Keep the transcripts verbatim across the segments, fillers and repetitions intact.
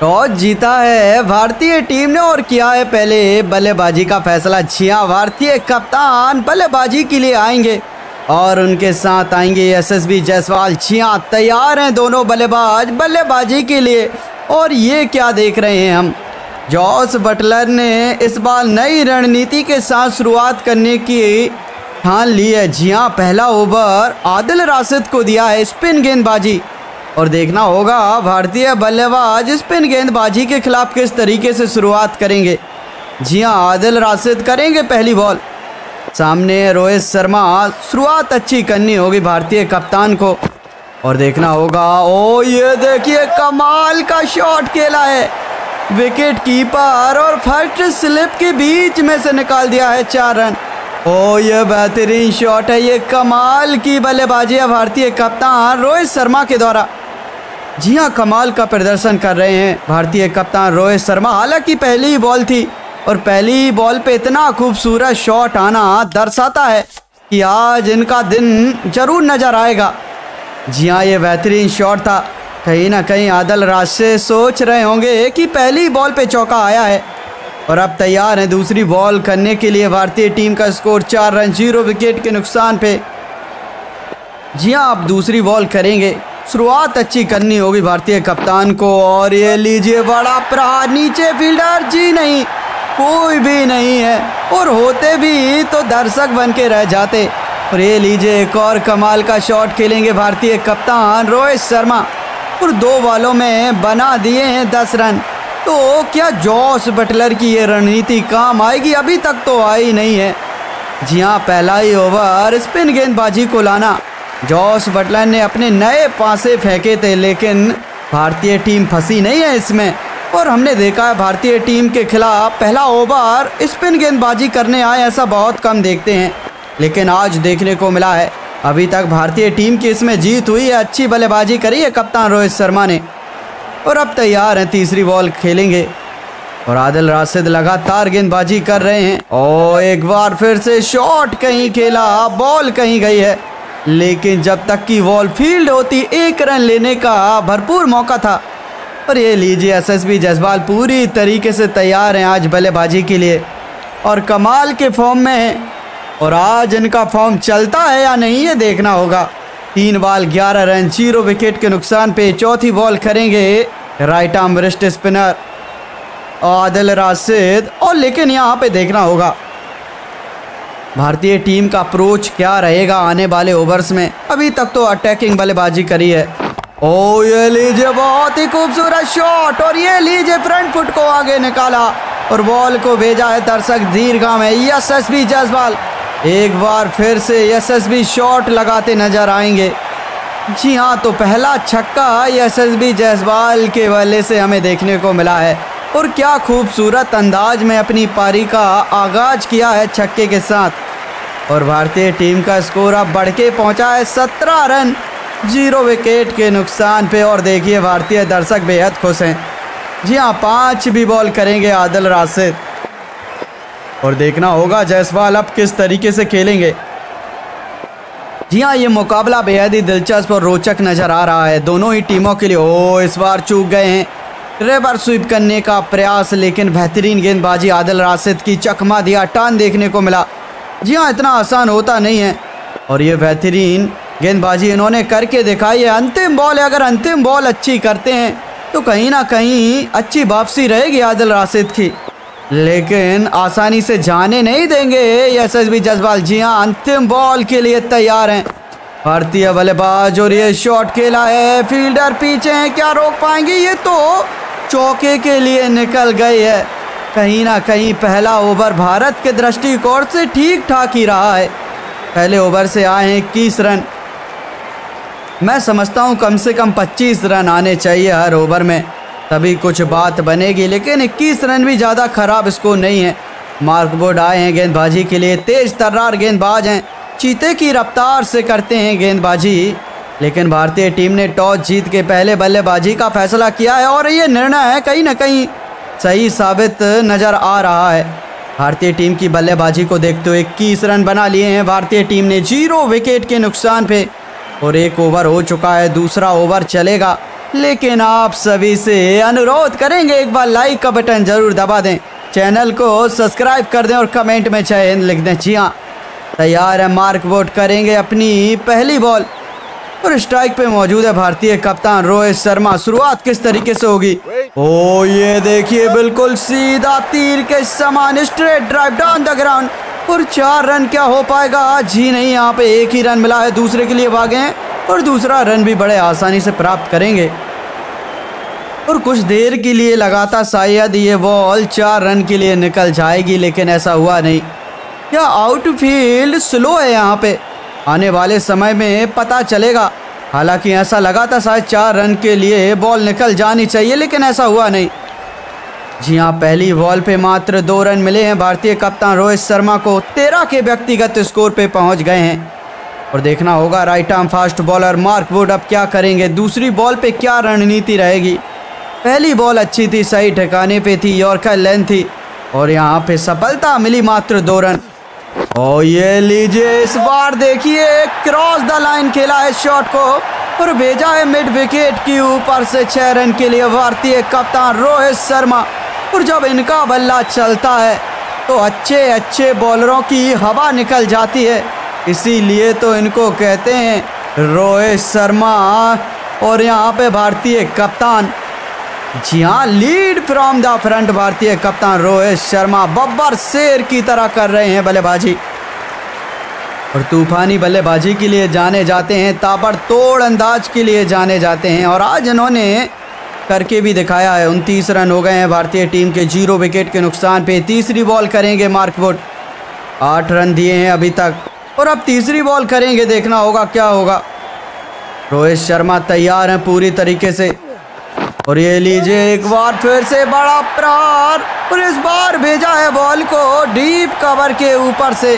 Toss जीता है भारतीय टीम ने और किया है पहले बल्लेबाजी का फैसला। छिया भारतीय कप्तान बल्लेबाजी के लिए आएंगे और उनके साथ आएंगे एसएसबी जायसवाल। छिया तैयार हैं दोनों बल्लेबाज बल्लेबाजी के लिए। और ये क्या देख रहे हैं हम, जॉस बटलर ने इस बार नई रणनीति के साथ शुरुआत करने की ठान ली है। जी हाँ, पहला ओवर आदिल राशिद को दिया है स्पिन गेंदबाजी। और देखना होगा भारतीय बल्लेबाज स्पिन गेंदबाजी के खिलाफ किस तरीके से शुरुआत करेंगे। जी हाँ, आदिल राशिद करेंगे पहली बॉल। सामने रोहित शर्मा, शुरुआत अच्छी करनी होगी भारतीय कप्तान को। और देखना होगा, ओ ये देखिए कमाल का शॉट खेला है, विकेट कीपर और फर्स्ट स्लिप के बीच में से निकाल दिया है चार रन। ओ ये बेहतरीन शॉट है, ये कमाल की बल्लेबाजी है भारतीय कप्तान रोहित शर्मा के द्वारा। जी हाँ, कमाल का प्रदर्शन कर रहे हैं भारतीय कप्तान रोहित शर्मा। हालांकि पहली ही बॉल थी और पहली बॉल पे इतना खूबसूरत शॉट आना दर्शाता है कि आज इनका दिन जरूर नजर आएगा। जी हाँ, ये बेहतरीन शॉट था। कहीं ना कहीं आदिल राशिद सोच रहे होंगे कि पहली बॉल पे चौका आया है और अब तैयार हैं दूसरी बॉल करने के लिए। भारतीय टीम का स्कोर चार रन जीरो विकेट के नुकसान पे। जी हाँ, अब दूसरी बॉल करेंगे। शुरुआत अच्छी करनी होगी भारतीय कप्तान को। और ये लीजिए बड़ा प्रहार, नीचे फील्डर जी नहीं, कोई भी नहीं है। और होते भी तो दर्शक बन के रह जाते। और ये लीजिए एक और कमाल का शॉट खेलेंगे भारतीय कप्तान रोहित शर्मा। और दो बॉलों में बना दिए हैं दस रन। तो क्या जॉस बटलर की ये रणनीति काम आएगी? अभी तक तो आई नहीं है। जी हाँ, पहला ही ओवर स्पिन गेंदबाजी को लाना। जॉस बटलर ने अपने नए पासे फेंके थे लेकिन भारतीय टीम फंसी नहीं है इसमें। और हमने देखा है भारतीय टीम के खिलाफ पहला ओवर स्पिन गेंदबाजी करने आए ऐसा बहुत कम देखते हैं, लेकिन आज देखने को मिला है। अभी तक भारतीय टीम की इसमें जीत हुई है। अच्छी बल्लेबाजी करी है कप्तान रोहित शर्मा ने। और अब तैयार हैं, तीसरी बॉल खेलेंगे। और आदिल राशिद लगातार गेंदबाजी कर रहे हैं। और एक बार फिर से शॉट कहीं खेला, बॉल कहीं गई है, लेकिन जब तक कि बॉल फील्ड होती एक रन लेने का भरपूर मौका था। और ये लीजिए एसएसबी जायसवाल पूरी तरीके से तैयार हैं आज बल्लेबाजी के लिए और कमाल के फॉर्म में है। और आज इनका फॉर्म चलता है या नहीं ये देखना होगा। तीन बॉल ग्यारह रन जीरो विकेट के नुकसान पे। चौथी बॉल करेंगे right arm wrist spinner Adil Rashid. और लेकिन यहाँ पे देखना होगा भारतीय टीम का अप्रोच क्या रहेगा आने वाले ओवर्स में। अभी तक तो अटैकिंग बल्लेबाजी करी है। ओ ये लीजिए बहुत ही खूबसूरत शॉट। और ये लीजिए फ्रंट फुट को आगे निकाला और बॉल को भेजा है दर्शक दीर्घा में। एसएसबी जायसवाल एक बार फिर से एसएसबी शॉट लगाते नजर आएंगे। जी हाँ, तो पहला छक्का एसएसबी जायसवाल के वाले से हमें देखने को मिला है। और क्या खूबसूरत अंदाज में अपनी पारी का आगाज किया है छक्के के साथ। और भारतीय टीम का स्कोर अब बढ़ के पहुँचा है सत्रह रन जीरो विकेट के नुकसान पे। और देखिए भारतीय दर्शक बेहद खुश हैं। जी हाँ, पाँच भी बॉल करेंगे आदिल राशिद। और देखना होगा जायसवाल अब किस तरीके से खेलेंगे। जी हाँ, ये मुकाबला बेहद ही दिलचस्प और रोचक नज़र आ रहा है दोनों ही टीमों के लिए। ओ इस बार चूक गए हैं, रेवर स्वीप करने का प्रयास, लेकिन बेहतरीन गेंदबाजी आदिल राशिद की। चकमा दिया, टर्न देखने को मिला। जी हाँ, इतना आसान होता नहीं है। और ये बेहतरीन गेंदबाजी इन्होंने करके दिखाई है। अंतिम बॉल है, अगर अंतिम बॉल अच्छी करते हैं तो कहीं ना कहीं अच्छी वापसी रहेगी आदिल राशिद की, लेकिन आसानी से जाने नहीं देंगे एसएसबी जायसवाल। जी हाँ, अंतिम बॉल के लिए तैयार हैं भारतीय बल्लेबाज। और ये शॉट खेला है, फील्डर पीछे हैं, क्या रोक पाएंगे? ये तो चौके के लिए निकल गई है। कहीं ना कहीं पहला ओवर भारत के दृष्टिकोण से ठीक ठाक ही रहा है। पहले ओवर से आए हैं इक्कीस रन। मैं समझता हूँ कम से कम पच्चीस रन आने चाहिए हर ओवर में, तभी कुछ बात बनेगी। लेकिन इक्कीस रन भी ज़्यादा खराब स्कोर नहीं है। मार्क वुड आए हैं गेंदबाजी के लिए, तेज तर्रार गेंदबाज हैं, चीते की रफ्तार से करते हैं गेंदबाजी। लेकिन भारतीय टीम ने टॉस जीत के पहले बल्लेबाजी का फैसला किया है और ये निर्णय है कहीं ना कहीं सही साबित नज़र आ रहा है। भारतीय टीम की बल्लेबाजी को देखते हुए इक्कीस रन बना लिए हैं भारतीय टीम ने जीरो विकेट के नुकसान पर। और एक ओवर हो चुका है, दूसरा ओवर चलेगा। लेकिन आप सभी से अनुरोध करेंगे एक बार लाइक का बटन जरूर दबा दें, चैनल को सब्सक्राइब कर दें और कमेंट में जय हिंद लिख दें। जी हाँ, तैयार है मार्क वुड, करेंगे अपनी पहली बॉल और स्ट्राइक पे मौजूद है भारतीय कप्तान रोहित शर्मा। शुरुआत किस तरीके से होगी, ओ ये देखिए बिल्कुल सीधा तीर के समान straight drive down the ground और चार रन क्या हो पाएगा, जी नहीं, यहाँ पे एक ही रन मिला है, दूसरे के लिए भागे हैं और दूसरा रन भी बड़े आसानी से प्राप्त करेंगे। और कुछ देर के लिए लगा था शायद ये बॉल चार रन के लिए निकल जाएगी, लेकिन ऐसा हुआ नहीं। यह आउटफील्ड स्लो है, यहाँ पे आने वाले समय में पता चलेगा। हालांकि ऐसा लगा था शायद चार रन के लिए बॉल निकल जानी चाहिए, लेकिन ऐसा हुआ नहीं। जी हाँ, पहली बॉल पे मात्र दो रन मिले हैं भारतीय कप्तान रोहित शर्मा को, तेरह के व्यक्तिगत स्कोर पे पहुंच गए हैं। और देखना होगा right arm fast bowler Mark Wood अब क्या करेंगे, दूसरी बॉल पे क्या रणनीति रहेगी। पहली बॉल अच्छी थी, सही ठिकाने पे थी, यॉर्कर लेंथ थी और यहाँ पे सफलता मिली, मात्र दो रन। और ये लीजिए इस बार देखिए क्रॉस द लाइन खेला है शॉट को और भेजा है मिड विकेट के ऊपर से छह रन के लिए भारतीय कप्तान रोहित शर्मा। और जब इनका बल्ला चलता है तो अच्छे अच्छे बॉलरों की हवा निकल जाती है, इसीलिए तो इनको कहते हैं रोहित शर्मा और यहाँ पे भारतीय कप्तान। जी हाँ, लीड फ्रॉम द फ्रंट भारतीय कप्तान रोहित शर्मा बब्बर शेर की तरह कर रहे हैं बल्लेबाजी और तूफानी बल्लेबाजी के लिए जाने जाते हैं, ताबड़तोड़ अंदाज के लिए जाने जाते हैं और आज इन्होंने करके भी दिखाया है। उनतीस रन हो गए हैं भारतीय टीम के जीरो विकेट के नुकसान पे। तीसरी बॉल करेंगे मार्क वुड, आठ रन दिए हैं अभी तक और अब तीसरी बॉल करेंगे, देखना होगा क्या होगा। रोहित शर्मा तैयार हैं पूरी तरीके से और ये लीजिए एक बार फिर से बड़ा प्रहार और इस बार भेजा है बॉल को डीप कवर के ऊपर से।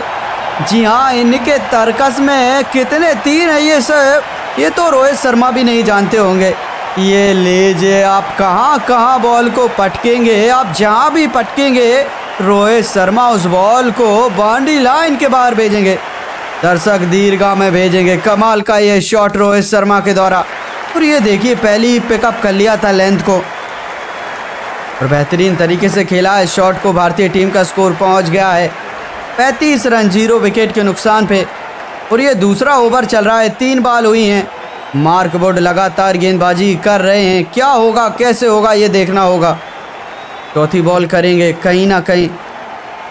जी हाँ, इनके तर्कस में कितने तीर हैं ये सब, ये तो रोहित शर्मा भी नहीं जानते होंगे। ये लीजिए आप कहाँ कहाँ बॉल को पटकेंगे, आप जहाँ भी पटकेंगे रोहित शर्मा उस बॉल को बाउंड्री लाइन के बाहर भेजेंगे, दर्शक दीर्घा में भेजेंगे। कमाल का ये शॉट रोहित शर्मा के द्वारा और ये देखिए पहली पिकअप कर लिया था लेंथ को और बेहतरीन तरीके से खेला है शॉट को। भारतीय टीम का स्कोर पहुंच गया है पैंतीस रन जीरो विकेट के नुकसान पे और ये दूसरा ओवर चल रहा है, तीन बॉल हुई हैं। मार्क वुड लगातार गेंदबाजी कर रहे हैं, क्या होगा कैसे होगा ये देखना होगा। चौथी बॉल करेंगे, कहीं ना कहीं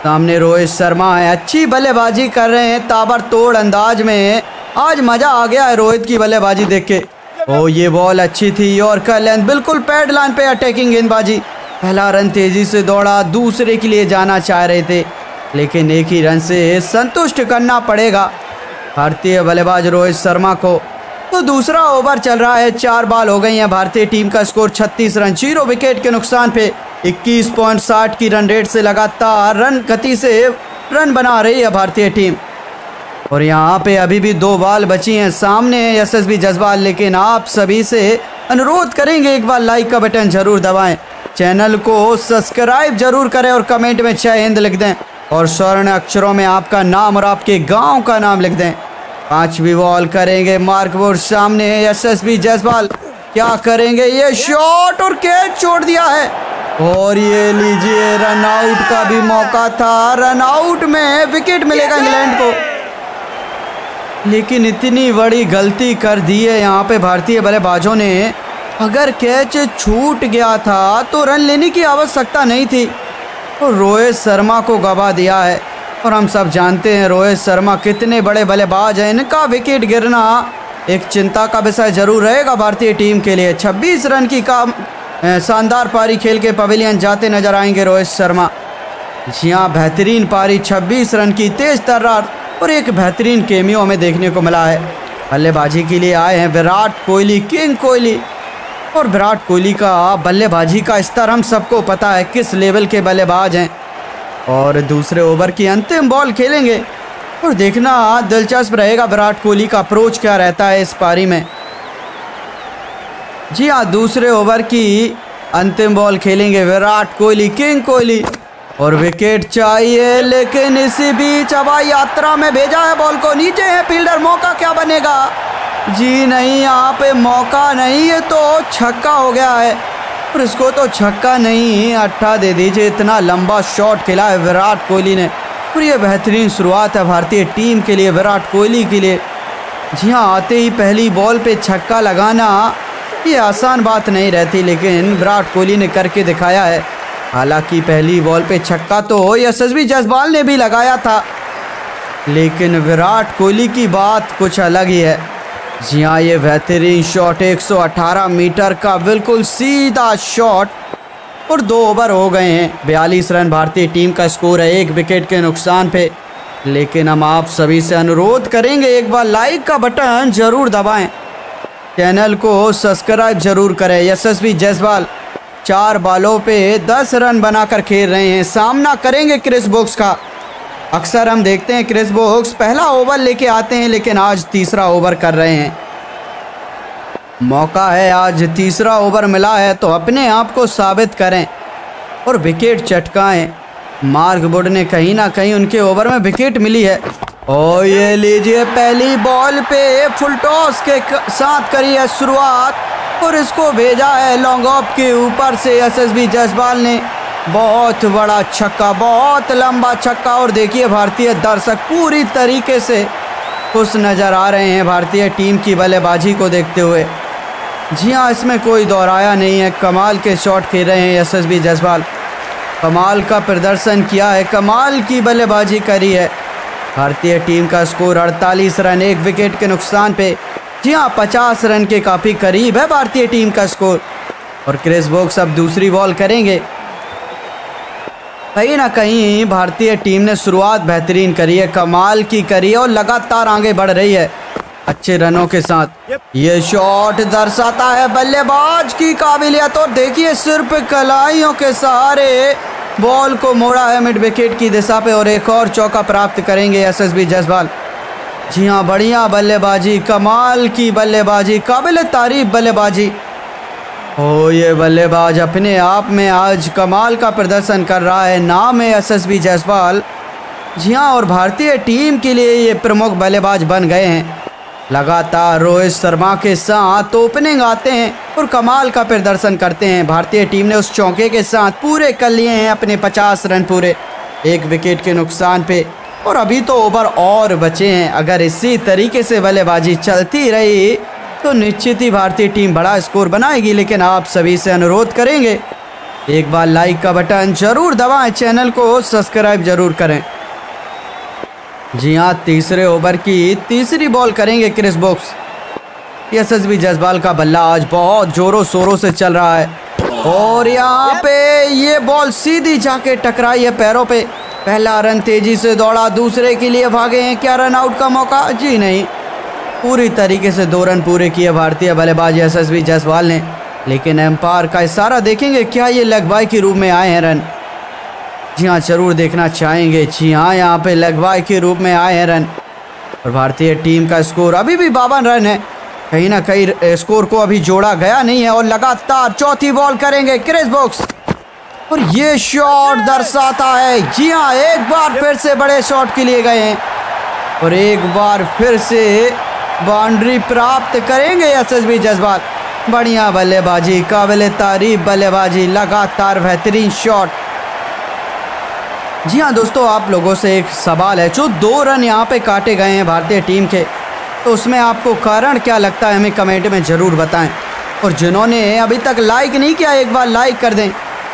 सामने रोहित शर्मा है, अच्छी बल्लेबाजी कर रहे हैं ताबड़तोड़ अंदाज में। आज मज़ा आ गया है रोहित की बल्लेबाजी देख के। ओ ये बॉल अच्छी थी, यॉर्कर लेंथ, बिल्कुल पैड लाइन पे अटैकिंग गेंदबाजी। पहला रन तेजी से दौड़ा, दूसरे के लिए जाना चाह रहे थे लेकिन एक ही रन से संतुष्ट करना पड़ेगा भारतीय बल्लेबाज रोहित शर्मा को। तो दूसरा ओवर चल रहा है, चार बॉल हो गई हैं, भारतीय टीम का स्कोर छत्तीस रन जीरो विकेट के नुकसान पे। इक्कीस पॉइंट साठ की रन रेट से लगातार रन गति से रन बना रही है भारतीय टीम और यहाँ पे अभी भी दो बॉल बची हैं। सामने है एसएसबी जसवाल, लेकिन आप सभी से अनुरोध करेंगे एक बार लाइक का बटन जरूर दबाएं, चैनल को सब्सक्राइब जरूर करें और कमेंट में जय हिंद लिख दें और स्वर्ण अक्षरों में आपका नाम और आपके गांव का नाम लिख दें। पांचवी बॉल करेंगे मार्क वुड, सामने है एसएसबी जसवाल, क्या करेंगे ये शॉट और कैच छोड़ दिया है और ये लीजिए रन आउट का भी मौका था, रन आउट में विकेट मिलेगा इंग्लैंड को, लेकिन इतनी बड़ी गलती कर दी है यहाँ पे भारतीय बल्लेबाजों ने। अगर कैच छूट गया था तो रन लेने की आवश्यकता नहीं थी और रोहित शर्मा को गवा दिया है। और हम सब जानते हैं रोहित शर्मा कितने बड़े बल्लेबाज हैं, इनका विकेट गिरना एक चिंता का विषय जरूर रहेगा भारतीय टीम के लिए। छब्बीस रन की काम शानदार पारी खेल के पवेलियन जाते नजर आएंगे रोहित शर्मा। जी हाँ, बेहतरीन पारी, छब्बीस रन की तेज तर्रार और एक बेहतरीन केमियो में देखने को मिला है। बल्लेबाजी के लिए आए हैं विराट कोहली, किंग कोहली और विराट कोहली का बल्लेबाजी का स्तर हम सबको पता है किस लेवल के बल्लेबाज हैं। और दूसरे ओवर की अंतिम बॉल खेलेंगे और देखना दिलचस्प रहेगा विराट कोहली का अप्रोच क्या रहता है इस पारी में। जी हाँ, दूसरे ओवर की अंतिम बॉल खेलेंगे विराट कोहली, किंग कोहली और विकेट चाहिए, लेकिन इसी बीच हवाई यात्रा में भेजा है बॉल को, नीचे है फील्डर, मौका क्या बनेगा, जी नहीं, यहाँ पे मौका नहीं, ये तो छक्का हो गया है। और इसको तो छक्का नहीं अट्ठा दे दीजिए, इतना लंबा शॉट खेला है विराट कोहली ने। और ये बेहतरीन शुरुआत है भारतीय टीम के लिए, विराट कोहली के लिए। जी हाँ, आते ही पहली बॉल पे छक्का लगाना ये आसान बात नहीं रहती, लेकिन विराट कोहली ने करके दिखाया है। हालांकि पहली बॉल पे छक्का तो एसएसबी जायसवाल ने भी लगाया था, लेकिन विराट कोहली की बात कुछ अलग ही है। जी हाँ, ये बेहतरीन शॉट, एक सौ अठारह मीटर का बिल्कुल सीधा शॉट। और दो ओवर हो गए हैं, बयालीस रन भारतीय टीम का स्कोर है एक विकेट के नुकसान पे। लेकिन हम आप सभी से अनुरोध करेंगे, एक बार लाइक का बटन जरूर दबाएं, चैनल को सब्सक्राइब जरूर करें। यशस्वी जायसवाल चार बॉलों पे दस रन बनाकर खेल रहे हैं। सामना करेंगे क्रिस बॉयस का। अक्सर हम देखते हैं क्रिस बॉयस पहला ओवर लेके आते हैं, लेकिन आज तीसरा ओवर कर रहे हैं। मौका है, आज तीसरा ओवर मिला है तो अपने आप को साबित करें और विकेट चटकाएं। मार्क वुड ने कहीं ना कहीं उनके ओवर में विकेट मिली है। और ये लीजिए, पहली बॉल पे फुल टॉस के साथ करी है शुरुआत और इसको भेजा है लॉन्ग ऑफ के ऊपर से एसएसबी जायसवाल ने। बहुत बड़ा छक्का, बहुत लंबा छक्का। और देखिए भारतीय दर्शक पूरी तरीके से खुश नज़र आ रहे हैं भारतीय टीम की बल्लेबाजी को देखते हुए। जी हाँ, इसमें कोई दोहराया नहीं है, कमाल के शॉट खेल रहे हैं एसएसबी जायसवाल। कमाल का प्रदर्शन किया है, कमाल की बल्लेबाजी करी है। भारतीय टीम का स्कोर अड़तालीस रन एक विकेट के नुकसान पे। जी हाँ, पचास रन के काफ़ी करीब है भारतीय टीम का स्कोर। और क्रिस बॉयस अब दूसरी बॉल करेंगे। कहीं ना कहीं भारतीय टीम ने शुरुआत बेहतरीन करी है, कमाल की करी है और लगातार आगे बढ़ रही है अच्छे रनों के साथ। ये शॉट दर्शाता है बल्लेबाज की काबिलियत। और देखिए, सिर्फ कलाइयों के सहारे बॉल को मोड़ा है मिड विकेट की दिशा पे। और एक और चौका प्राप्त करेंगे एसएसबी जायसवाल। जी हाँ, बढ़िया बल्लेबाजी, कमाल की बल्लेबाजी, काबिल तारीफ बल्लेबाजी। ओ, ये बल्लेबाज अपने आप में आज कमाल का प्रदर्शन कर रहा है। नाम है एसएसबी जायसवाल। जी हाँ, और भारतीय टीम के लिए ये प्रमुख बल्लेबाज बन गए हैं। लगातार रोहित शर्मा के साथ ओपनिंग आते हैं और कमाल का प्रदर्शन करते हैं। भारतीय टीम ने उस चौके के साथ पूरे कर लिए हैं अपने पचास रन पूरे एक विकेट के नुकसान पे। और अभी तो ओवर और बचे हैं, अगर इसी तरीके से बल्लेबाजी चलती रही तो निश्चित ही भारतीय टीम बड़ा स्कोर बनाएगी। लेकिन आप सभी से अनुरोध करेंगे, एक बार लाइक का बटन जरूर दबाएँ, चैनल को सब्सक्राइब जरूर करें। जी हाँ, तीसरे ओवर की तीसरी बॉल करेंगे क्रिस बॉयस। एसएसबी जायसवाल का बल्ला आज बहुत जोरों शोरों से चल रहा है। और यहाँ पे ये बॉल सीधी जाके टकराई है पैरों पे। पहला रन तेजी से दौड़ा, दूसरे के लिए भागे हैं। क्या रन आउट का मौका? जी नहीं, पूरी तरीके से दो रन पूरे किए भारतीय बल्लेबाज एसएसबी जायसवाल ने। लेकिन एम्पायर का इशारा देखेंगे, क्या ये लेग बाय के रूप में आए हैं रन? जी हाँ, जरूर देखना चाहेंगे। जी हाँ, यहाँ पे लेग बाय के रूप में आए हैं रन। और भारतीय टीम का स्कोर अभी भी बावन रन है। कहीं ना कहीं स्कोर को अभी जोड़ा गया नहीं है। और लगातार चौथी बॉल करेंगे क्रिस बॉयस। और ये शॉट दर्शाता है। जी हाँ, एक बार फिर से बड़े शॉट के लिए गए हैं और एक बार फिर से बाउंड्री प्राप्त करेंगे एसएसबी जायसवाल। बढ़िया बल्लेबाजी, काबिल तारीफ बल्लेबाजी, लगातार बेहतरीन शॉट। जी हाँ दोस्तों, आप लोगों से एक सवाल है, जो दो रन यहाँ पे काटे गए हैं भारतीय टीम के, तो उसमें आपको कारण क्या लगता है, हमें कमेंट में ज़रूर बताएं। और जिन्होंने अभी तक लाइक नहीं किया, एक बार लाइक कर दें,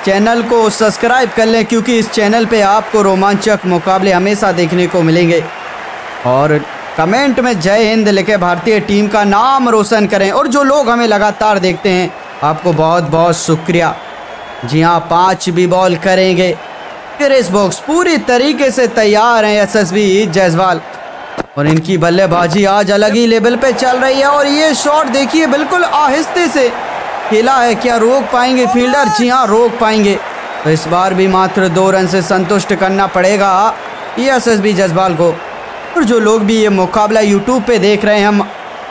चैनल को सब्सक्राइब कर लें, क्योंकि इस चैनल पे आपको रोमांचक मुकाबले हमेशा देखने को मिलेंगे। और कमेंट में जय हिंद लिखे, भारतीय टीम का नाम रोशन करें। और जो लोग हमें लगातार देखते हैं, आपको बहुत बहुत शुक्रिया। जी हाँ, पाँचवीं बॉल करेंगे क्रिस बॉयस। पूरी तरीके से तैयार हैं एसएसबी जायसवाल और इनकी बल्लेबाजी आज अलग ही लेवल पे चल रही है। और ये शॉट देखिए, बिल्कुल आहिस्ते से खेला है। क्या रोक पाएंगे फील्डर? जी हाँ, रोक पाएंगे। तो इस बार भी मात्र दो रन से संतुष्ट करना पड़ेगा ये एसएसबी जायसवाल को। और जो लोग भी ये मुकाबला यूट्यूब पे देख रहे हैं, हम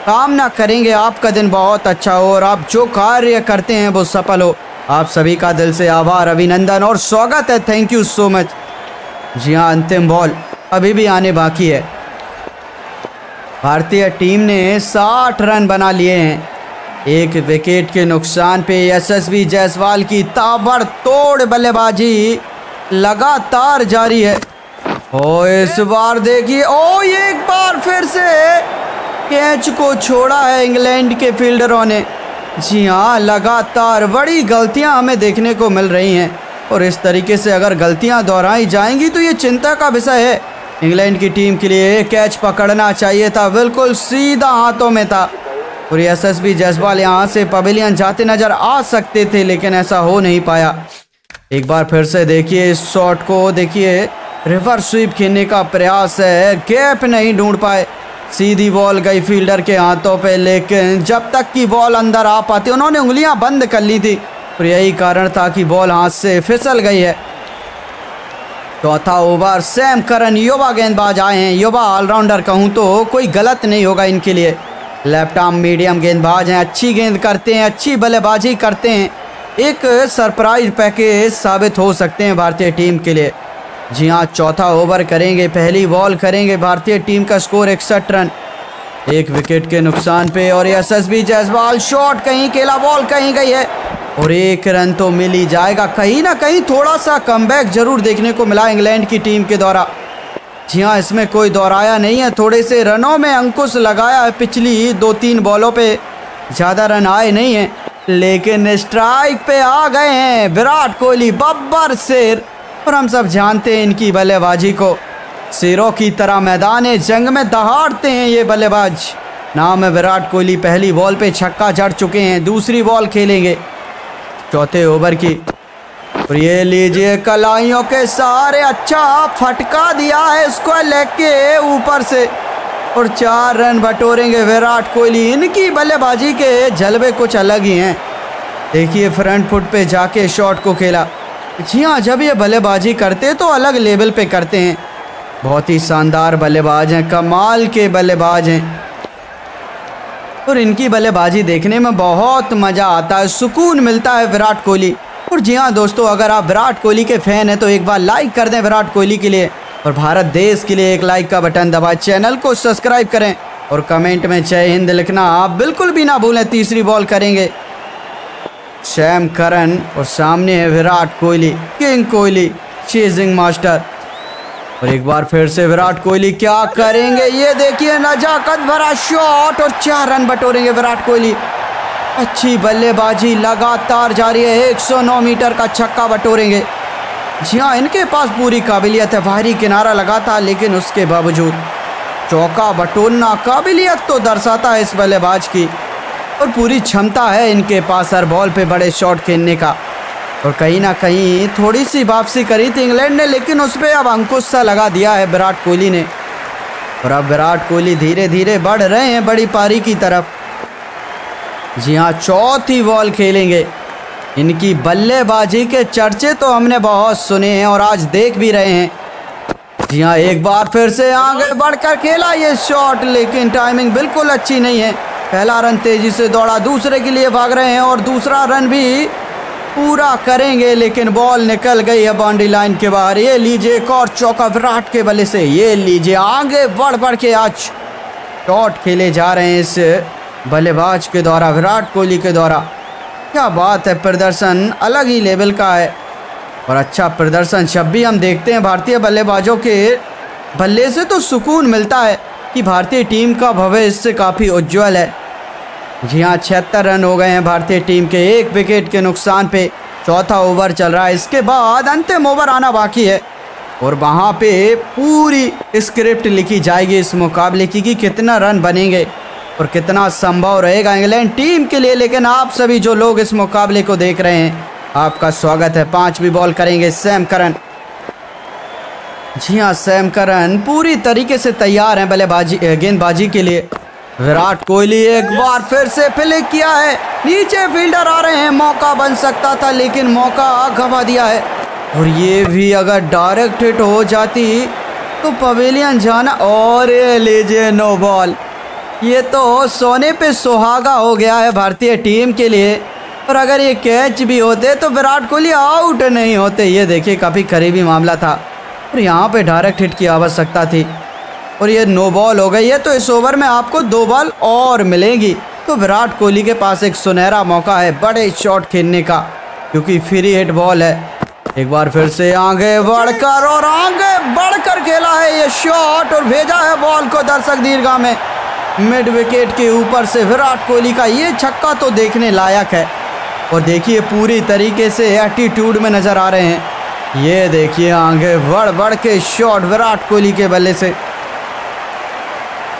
कामना करेंगे आपका दिन बहुत अच्छा हो और आप जो कार्य करते हैं वो सफल हो। आप सभी का दिल से आभार, अभिनंदन और स्वागत है। Thank you so much. जी हाँ, अंतिम बॉल अभी भी आने बाकी है। भारतीय टीम ने साठ रन बना लिए हैं। एक विकेट के नुकसान पे एसएसबी जायसवाल की ताबड़तोड़ बल्लेबाजी लगातार जारी है। ओ इस बार देखिए, ओ ये एक बार फिर से कैच को छोड़ा है इंग्लैंड के फील्डरों ने। जी हाँ, लगातार बड़ी गलतियां हमें देखने को मिल रही हैं और इस तरीके से अगर गलतियां दोहराई जाएंगी तो ये चिंता का विषय है। इंग्लैंड की टीम के लिए कैच पकड़ना चाहिए था, बिल्कुल सीधा हाथों में था और एसएसबी जायसवाल यहाँ से पवेलियन जाते नज़र आ सकते थे, लेकिन ऐसा हो नहीं पाया। एक बार फिर से देखिए इस शॉट को, देखिए रिवर्स स्वीप खेलने का प्रयास है, गैप नहीं ढूंढ पाए, सीधी बॉल गई फील्डर के हाथों पे, लेकिन जब तक कि बॉल अंदर आ पाती उन्होंने उंगलियां बंद कर ली थी और यही कारण था कि बॉल हाथ से फिसल गई है। चौथा ओवर, सैम करन युवा गेंदबाज आए हैं, युवा ऑलराउंडर कहूँ तो कोई गलत नहीं होगा इनके लिए। लेफ्ट आर्म मीडियम गेंदबाज हैं, अच्छी गेंद करते हैं, अच्छी बल्लेबाजी करते हैं, एक सरप्राइज पैकेज साबित हो सकते हैं भारतीय टीम के लिए। जी हाँ, चौथा ओवर करेंगे, पहली बॉल करेंगे। भारतीय टीम का स्कोर इकसठ रन, एक विकेट के नुकसान पे और एसएसबी जायसवाल शॉट कहीं खेला, बॉल कहीं गई है और एक रन तो मिल ही जाएगा। कहीं ना कहीं थोड़ा सा कमबैक जरूर देखने को मिला इंग्लैंड की टीम के द्वारा। जी हाँ, इसमें कोई दोहराया नहीं है, थोड़े से रनों में अंकुश लगाया है। पिछली दो तीन बॉलों पे ज़्यादा रन आए नहीं हैं, लेकिन स्ट्राइक पे आ गए हैं विराट कोहली, बब्बर सिर। और हम सब जानते हैं इनकी बल्लेबाजी को, शेरों की तरह मैदान है, जंग में दहाड़ते हैं ये बल्लेबाज। नाम है विराट कोहली। पहली बॉल पे छक्का जड़ चुके हैं, दूसरी बॉल खेलेंगे चौथे ओवर की। और ये लीजिए कलाइयों के सहारे अच्छा फटका दिया है इसको लेके ऊपर से और चार रन बटोरेंगे विराट कोहली। इनकी बल्लेबाजी के जलवे कुछ अलग ही हैं। देखिए फ्रंट फुट पे जाके शॉट को खेला। जी हाँ, जब ये बल्लेबाजी करते तो अलग लेवल पे करते हैं, बहुत ही शानदार बल्लेबाज हैं, कमाल के बल्लेबाज हैं और इनकी बल्लेबाजी देखने में बहुत मज़ा आता है, सुकून मिलता है विराट कोहली। और जी हाँ दोस्तों, अगर आप विराट कोहली के फ़ैन हैं तो एक बार लाइक कर दें विराट कोहली के लिए और भारत देश के लिए एक लाइक का बटन दबाएं, चैनल को सब्सक्राइब करें और कमेंट में जय हिंद लिखना आप बिल्कुल भी ना भूलें। तीसरी बॉल करेंगे सैम करन और सामने है Virat Kohli, king Kohli, chasing master. और एक बार फिर से विराट कोहली क्या करेंगे, ये देखिए नजाकत भरा शॉट और चार रन बटोरेंगे विराट कोहली। अच्छी बल्लेबाजी लगातार जारी है, एक सौ नौ मीटर का छक्का बटोरेंगे। जी हाँ, इनके पास पूरी काबिलियत है, भारी किनारा लगा था लेकिन उसके बावजूद चौका बटोरना काबिलियत तो दर्शाता है इस बल्लेबाज की और पूरी क्षमता है इनके पास हर बॉल पे बड़े शॉट खेलने का। और कहीं ना कहीं थोड़ी सी वापसी करी थी इंग्लैंड ने, लेकिन उस पर अब अंकुश सा लगा दिया है विराट कोहली ने और अब विराट कोहली धीरे धीरे बढ़ रहे हैं बड़ी पारी की तरफ। जी हाँ, चौथी बॉल खेलेंगे। इनकी बल्लेबाजी के चर्चे तो हमने बहुत सुने हैं और आज देख भी रहे हैं। जी हाँ, एक बार फिर से आगे बढ़कर खेला ये शॉट, लेकिन टाइमिंग बिल्कुल अच्छी नहीं है। पहला रन तेजी से दौड़ा, दूसरे के लिए भाग रहे हैं और दूसरा रन भी पूरा करेंगे, लेकिन बॉल निकल गई है बाउंड्री लाइन के बाहर। ये लीजिए एक और चौका विराट के बल्ले से। ये लीजिए, आगे बढ़ बढ़ के आज शॉट खेले जा रहे हैं इस बल्लेबाज के द्वारा, विराट कोहली के द्वारा। क्या बात है, प्रदर्शन अलग ही लेवल का है और अच्छा प्रदर्शन जब भी हम देखते हैं भारतीय बल्लेबाजों के बल्ले से तो सुकून मिलता है कि भारतीय टीम का भविष्य काफ़ी उज्ज्वल है। जी हाँ, छिहत्तर रन हो गए हैं भारतीय टीम के, एक विकेट के नुकसान पे। चौथा ओवर चल रहा है, इसके बाद अंतिम ओवर आना बाकी है और वहाँ पे पूरी स्क्रिप्ट लिखी जाएगी इस मुकाबले की कि कितना रन बनेंगे और कितना संभव रहेगा इंग्लैंड टीम के लिए। लेकिन आप सभी जो लोग इस मुकाबले को देख रहे हैं, आपका स्वागत है। पाँचवीं बॉल करेंगे सैम करन। जी हाँ, सैम करन पूरी तरीके से तैयार हैं बल्लेबाजी गेंदबाजी के लिए। विराट कोहली एक बार फिर से फ्लिक किया है, नीचे फील्डर आ रहे हैं, मौका बन सकता था लेकिन मौका गंवा दिया है और ये भी अगर डायरेक्ट हिट हो जाती तो पवेलियन जाना। और ये लीजिए नो बॉल, ये तो सोने पे सुहागा हो गया है भारतीय टीम के लिए। और अगर ये कैच भी होते तो विराट कोहली आउट नहीं होते। ये देखिए, काफ़ी करीबी मामला था और यहाँ पर डायरेक्ट हिट की आवश्यकता थी और ये नो बॉल हो गई है, तो इस ओवर में आपको दो बॉल और मिलेंगी। तो विराट कोहली के पास एक सुनहरा मौका है बड़े शॉट खेलने का, क्योंकि फ्री हिट बॉल है। एक बार फिर से आगे बढ़कर और आगे बढ़कर खेला है ये शॉट और भेजा है बॉल को दर्शक दीर्घा में। मिड विकेट के ऊपर से विराट कोहली का ये छक्का तो देखने लायक है। और देखिए पूरी तरीके से एटीट्यूड में नज़र आ रहे हैं। ये देखिए आगे बढ़ बढ़ के शॉट विराट कोहली के बल्ले से।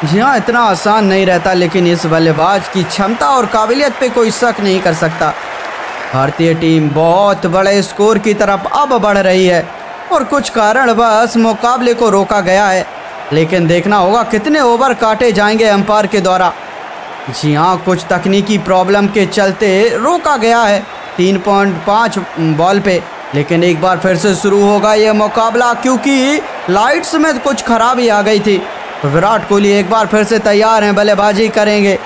जी हाँ, इतना आसान नहीं रहता, लेकिन इस बल्लेबाज की क्षमता और काबिलियत पे कोई शक नहीं कर सकता। भारतीय टीम बहुत बड़े स्कोर की तरफ अब बढ़ रही है और कुछ कारणवश मुकाबले को रोका गया है, लेकिन देखना होगा कितने ओवर काटे जाएंगे अंपायर के द्वारा। जी हाँ, कुछ तकनीकी प्रॉब्लम के चलते रोका गया है तीन पॉइंट पाँच बॉल पे, लेकिन एक बार फिर से शुरू होगा ये मुकाबला, क्योंकि लाइट्स में कुछ खराबी आ गई थी। विराट कोहली एक बार फिर से तैयार हैं, बल्लेबाजी करेंगे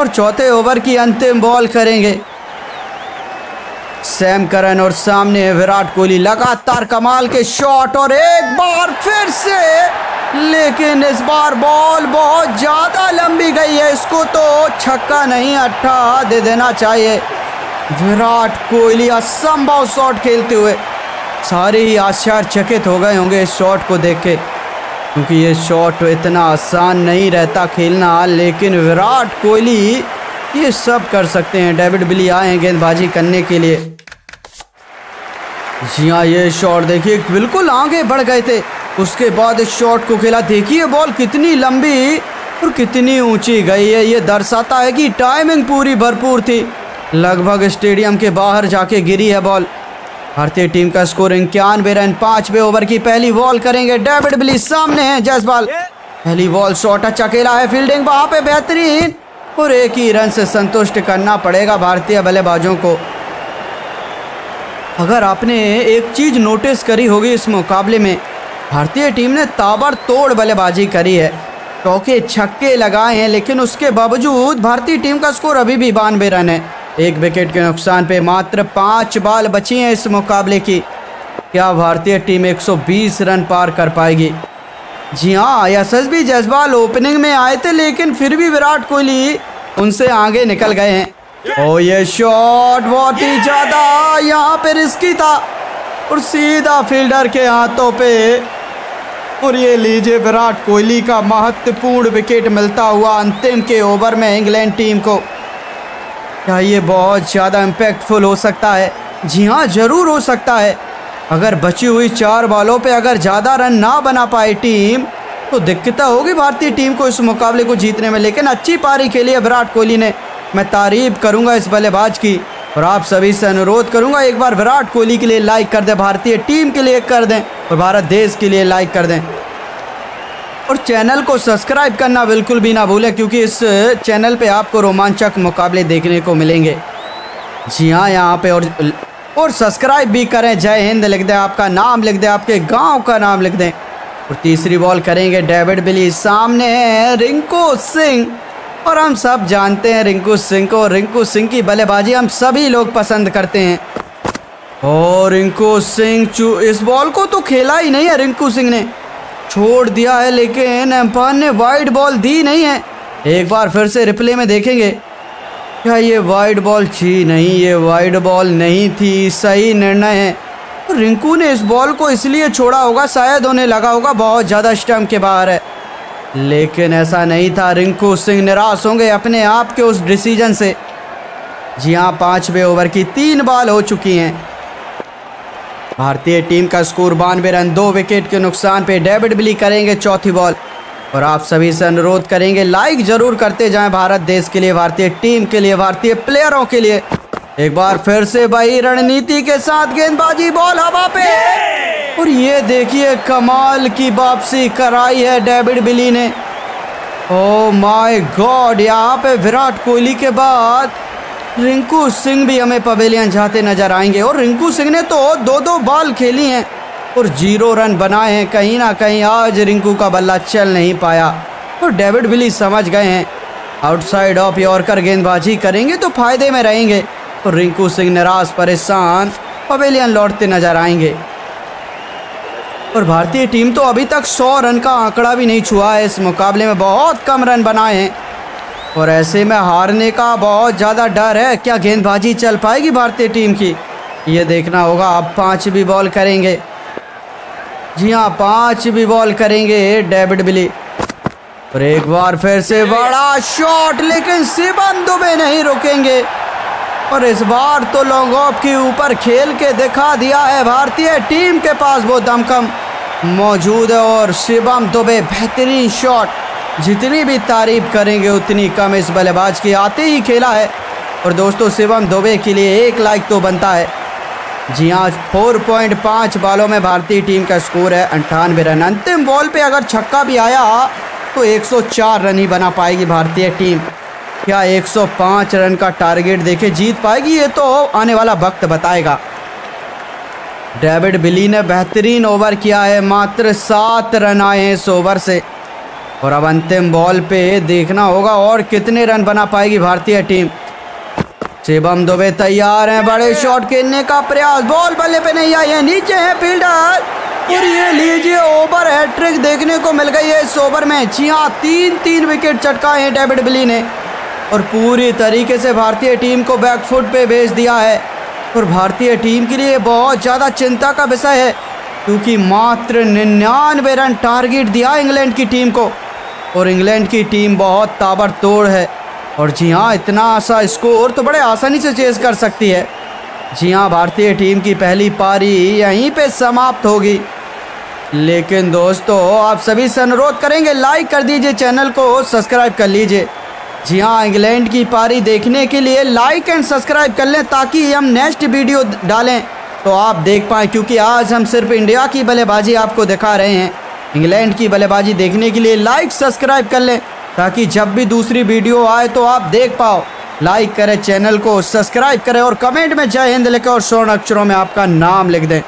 और चौथे ओवर की अंतिम बॉल करेंगे। सैम करन और सामने विराट कोहली, लगातार कमाल के शॉट और एक बार फिर से, लेकिन इस बार बॉल बहुत ज़्यादा लंबी गई है, इसको तो छक्का नहीं अट्ठा दे देना चाहिए। विराट कोहली असंभव शॉट खेलते हुए, सारे ही आश्चर्यचकित हो गए होंगे इस शॉट को देख के, क्योंकि ये शॉट इतना आसान नहीं रहता खेलना, लेकिन विराट कोहली ये सब कर सकते हैं। डेविड विली आए हैं गेंदबाजी करने के लिए। जी हाँ, ये शॉट देखिए बिल्कुल आगे बढ़ गए थे, उसके बाद इस शॉट को खेला। देखिए बॉल कितनी लंबी और कितनी ऊंची गई है, ये दर्शाता है कि टाइमिंग पूरी भरपूर थी। लगभग स्टेडियम के बाहर जाके गिरी है बॉल। भारतीय टीम का स्कोर इक्यानवे रन। पांचवे ओवर की पहली बॉल करेंगे। डेविड विली सामने हैं जायसवाल। पहली बॉल शॉट अच्छा खेला है, फील्डिंग वहाँ पे बेहतरीन, और एक ही रन से संतुष्ट करना पड़ेगा भारतीय बल्लेबाजों को। अगर आपने एक चीज़ नोटिस करी होगी इस मुकाबले में, भारतीय टीम ने ताबड़तोड़ बल्लेबाजी करी है, चौके छक्के लगाए हैं, लेकिन उसके बावजूद भारतीय टीम का स्कोर अभी भी बानवे रन है। एक विकेट के नुकसान पे मात्र पाँच बॉल बची हैं इस मुकाबले की। क्या भारतीय टीम एक सौ बीस रन पार कर पाएगी? जी हाँ, एसएसबी जायसवाल ओपनिंग में आए थे, लेकिन फिर भी विराट कोहली उनसे आगे निकल गए हैं। ओ ये शॉट बहुत ही ज़्यादा यहाँ पे रिस्की था और सीधा फील्डर के हाथों पे, और ये लीजिए विराट कोहली का महत्वपूर्ण विकेट मिलता हुआ अंतिम के ओवर में इंग्लैंड टीम को। क्या ये बहुत ज़्यादा इम्पैक्टफुल हो सकता है? जी हाँ, ज़रूर हो सकता है। अगर बची हुई चार बॉलों पे अगर ज़्यादा रन ना बना पाए टीम, तो दिक्कत होगी भारतीय टीम को इस मुकाबले को जीतने में। लेकिन अच्छी पारी खेली है विराट कोहली ने, मैं तारीफ करूंगा इस बल्लेबाज की, और आप सभी से अनुरोध करूंगा एक बार विराट कोहली के लिए लाइक कर दें, भारतीय टीम के लिए कर दें और भारत देश के लिए लाइक कर दें। और चैनल को सब्सक्राइब करना बिल्कुल भी ना भूलें, क्योंकि इस चैनल पर आपको रोमांचक मुकाबले देखने को मिलेंगे। जी हाँ, यहाँ पर और और सब्सक्राइब भी करें। जय हिंद लिख दें, आपका नाम लिख दें, आपके गांव का नाम लिख दें। और तीसरी बॉल करेंगे। डेविड विली सामने हैं रिंकू सिंह, और हम सब जानते हैं रिंकू सिंह को, रिंकू सिंह की बल्लेबाजी हम सभी लोग पसंद करते हैं। और रिंकू सिंह इस बॉल को तो खेला ही नहीं है, रिंकू सिंह ने छोड़ दिया है, लेकिन अंपायर ने वाइड बॉल दी नहीं है। एक बार फिर से रिप्ले में देखेंगे। क्या ये वाइड बॉल थी? नहीं, ये वाइड बॉल नहीं थी, सही निर्णय है। रिंकू ने इस बॉल को इसलिए छोड़ा होगा, शायद उन्हें लगा होगा बहुत ज़्यादा स्टंप के बाहर है, लेकिन ऐसा नहीं था। रिंकू सिंह निराश होंगे अपने आप के उस डिसीजन से। जी हाँ, पाँचवें ओवर की तीन बॉल हो चुकी हैं। भारतीय टीम का स्कोर बानवे रन, दो विकेट के नुकसान पर। डेविड विली करेंगे चौथी बॉल, और आप सभी से अनुरोध करेंगे लाइक ज़रूर करते जाएं भारत देश के लिए, भारतीय टीम के लिए, भारतीय प्लेयरों के लिए। एक बार फिर से भाई रणनीति के साथ गेंदबाजी, बॉल हवा पे, और ये देखिए कमाल की वापसी कराई है डेविड विली ने। ओ माय गॉड, यहाँ पे विराट कोहली के बाद रिंकू सिंह भी हमें पवेलियन जाते नजर आएंगे। और रिंकू सिंह ने तो दो दो बॉल खेली हैं और जीरो रन बनाए हैं। कहीं ना कहीं आज रिंकू का बल्ला चल नहीं पाया, और डेविड विली समझ गए हैं आउटसाइड ऑफ यॉर्कर गेंदबाजी करेंगे तो फ़ायदे में रहेंगे। और रिंकू सिंह निराश परेशान पवेलियन लौटते नजर आएंगे। और भारतीय टीम तो अभी तक सौ रन का आंकड़ा भी नहीं छुआ है। इस मुकाबले में बहुत कम रन बनाए हैं और ऐसे में हारने का बहुत ज़्यादा डर है। क्या गेंदबाजी चल पाएगी भारतीय टीम की, ये देखना होगा। अब पाँच भी बॉल करेंगे, जी हाँ पाँच भी बॉल करेंगे डेविड विली। और एक बार फिर से बड़ा शॉट, लेकिन शिवम दुबे नहीं रुकेंगे और इस बार तो लॉन्ग ऑफ के ऊपर खेल के दिखा दिया है। भारतीय टीम के पास वो दमखम मौजूद है और शिवम दुबे बेहतरीन शॉट, जितनी भी तारीफ करेंगे उतनी कम इस बल्लेबाज की। आते ही खेला है और दोस्तों शिवम दुबे के लिए एक लाइक तो बनता है। जी हाँ, फोर पॉइंट पाँच बॉलों में भारतीय टीम का स्कोर है अंठानवे रन। अंतिम बॉल पे अगर छक्का भी आया तो एक सौ चार रन ही बना पाएगी भारतीय टीम। क्या एक सौ पाँच रन का टारगेट देखे जीत पाएगी, ये तो आने वाला वक्त बताएगा। डेविड विली ने बेहतरीन ओवर किया है, मात्र सात रन आए हैं इस ओवर से। और अब अंतिम बॉल पे देखना होगा और कितने रन बना पाएगी भारतीय टीम। शिवम दुबे तैयार हैं बड़े शॉट खेलने का प्रयास, बॉल बल्ले पे नहीं आई है, नीचे है फील्डर और ये लीजिए ओवर हैट्रिक देखने को मिल गई है इस ओवर में। जी हाँ, तीन तीन विकेट चटकाए हैं डेविड विली ने और पूरी तरीके से भारतीय टीम को बैकफुट पे भेज दिया है। और भारतीय टीम के लिए बहुत ज़्यादा चिंता का विषय है क्योंकि मात्र निन्यानवे रन टारगेट दिया इंग्लैंड की टीम को और इंग्लैंड की टीम बहुत ताबड़तोड़ है। और जी हाँ, इतना सा स्कोर तो बड़े आसानी से चेज कर सकती है। जी हाँ, भारतीय टीम की पहली पारी यहीं पे समाप्त होगी। लेकिन दोस्तों आप सभी से अनुरोध करेंगे लाइक कर दीजिए, चैनल को सब्सक्राइब कर लीजिए। जी हाँ, इंग्लैंड की पारी देखने के लिए लाइक एंड सब्सक्राइब कर लें ताकि हम नेक्स्ट वीडियो डालें तो आप देख पाएँ, क्योंकि आज हम सिर्फ इंडिया की बल्लेबाजी आपको दिखा रहे हैं। इंग्लैंड की बल्लेबाजी देखने के लिए लाइक सब्सक्राइब कर लें ताकि जब भी दूसरी वीडियो आए तो आप देख पाओ। लाइक करें, चैनल को सब्सक्राइब करें और कमेंट में जय हिंद लिखें और स्वर्ण अक्षरों में आपका नाम लिख दें।